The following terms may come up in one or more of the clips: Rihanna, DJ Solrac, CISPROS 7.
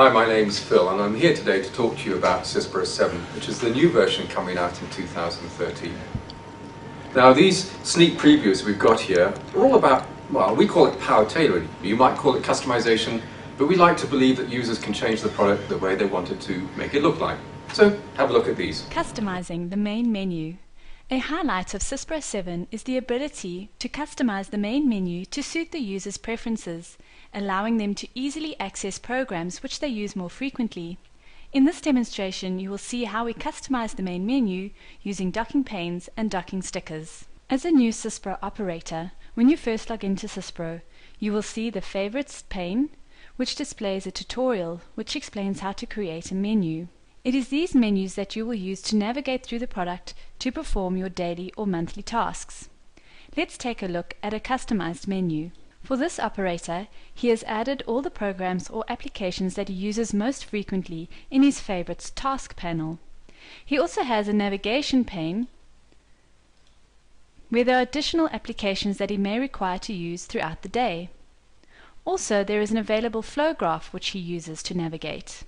Hi, my name's Phil and I'm here today to talk to you about CISPROS 7, which is the new version coming out in 2013. Now these sneak previews we've got here are all about, well, we call it power tailoring. You might call it customization, but we like to believe that users can change the product the way they want it to make it look like. So have a look at these. Customizing the main menu. A highlight of CISPROS 7 is the ability to customize the main menu to suit the user's preferences, allowing them to easily access programs which they use more frequently. In this demonstration, you will see how we customize the main menu using docking panes and docking stickers. As a new CISPRO operator, when you first log into CISPRO, you will see the Favorites pane, which displays a tutorial which explains how to create a menu. It is these menus that you will use to navigate through the product to perform your daily or monthly tasks. Let's take a look at a customized menu. For this operator, he has added all the programs or applications that he uses most frequently in his Favorites task panel. He also has a navigation pane where there are additional applications that he may require to use throughout the day. Also, there is an available flow graph which he uses to navigate.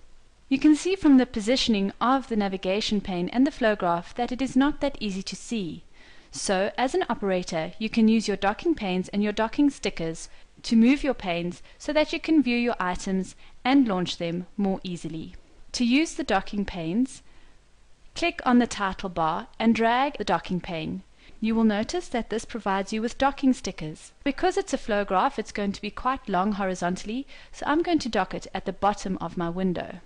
You can see from the positioning of the navigation pane and the flow graph that it is not that easy to see. So, as an operator, you can use your docking panes and your docking stickers to move your panes so that you can view your items and launch them more easily. To use the docking panes, click on the title bar and drag the docking pane. You will notice that this provides you with docking stickers. Because it's a flow graph, it's going to be quite long horizontally, so I'm going to dock it at the bottom of my window.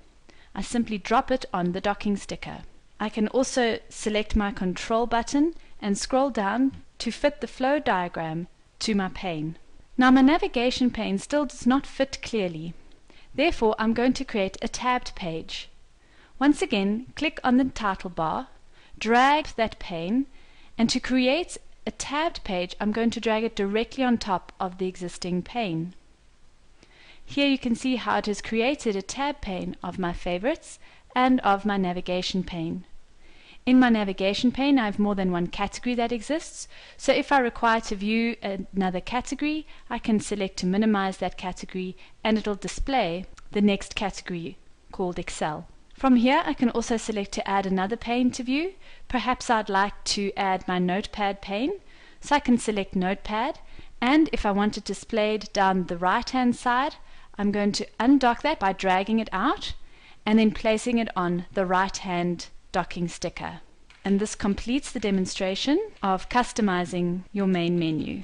I simply drop it on the docking sticker. I can also select my control button and scroll down to fit the flow diagram to my pane. Now my navigation pane still does not fit clearly. Therefore, I'm going to create a tabbed page. Once again, click on the title bar, drag that pane, and to create a tabbed page, I'm going to drag it directly on top of the existing pane. Here you can see how it has created a tab pane of my favorites and of my navigation pane. In my navigation pane I have more than one category that exists, so if I require to view another category I can select to minimize that category and it will display the next category called Excel. From here I can also select to add another pane to view. Perhaps I'd like to add my notepad pane, so I can select notepad, and if I want it displayed down the right hand side I'm going to undock that by dragging it out and then placing it on the right-hand docking sticker. And this completes the demonstration of customizing your main menu.